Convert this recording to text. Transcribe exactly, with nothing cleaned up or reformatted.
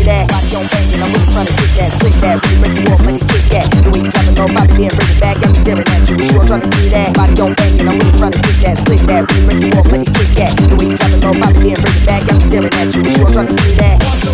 do that. Watch your brain, and I'm really trying to get that. Split that, really break you off like a Kit Kat. You ain't talking no about me and bring it back. I'm staring at you, but you all trying to do that. Watch your brain, and I'm really trying to get that. Split that, really break you off like a Kit Kat. You ain't talking no about me and bring it back. I'm staring at you, but you all trying to do that.